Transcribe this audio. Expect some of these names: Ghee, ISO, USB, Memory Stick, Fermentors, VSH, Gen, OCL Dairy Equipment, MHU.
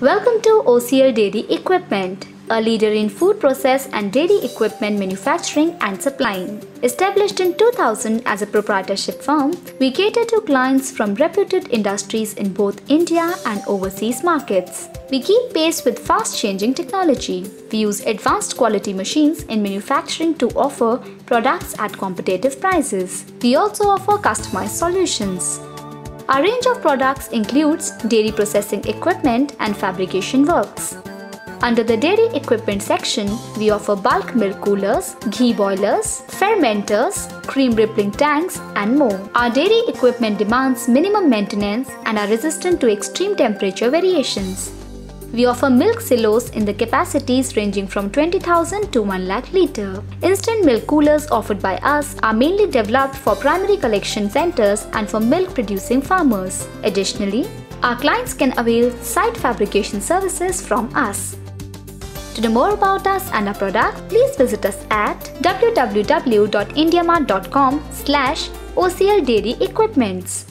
Welcome to OCL Dairy Equipment, a leader in food process and dairy equipment manufacturing and supplying. Established in 2000 as a proprietorship firm, we cater to clients from reputed industries in both India and overseas markets. We keep pace with fast-changing technology. We use advanced quality machines in manufacturing to offer products at competitive prices. We also offer customized solutions. Our range of products includes dairy processing equipment and fabrication works. Under the dairy equipment section, we offer bulk milk coolers, ghee boilers, fermenters, cream rippling tanks and more. Our dairy equipment demands minimum maintenance and are resistant to extreme temperature variations. We offer milk silos in the capacities ranging from 20,000 to 1 lakh litre. Instant milk coolers offered by us are mainly developed for primary collection centres and for milk producing farmers. Additionally, our clients can avail site fabrication services from us. To know more about us and our products, please visit us at www.indiamart.com/OCL Dairy Equipments.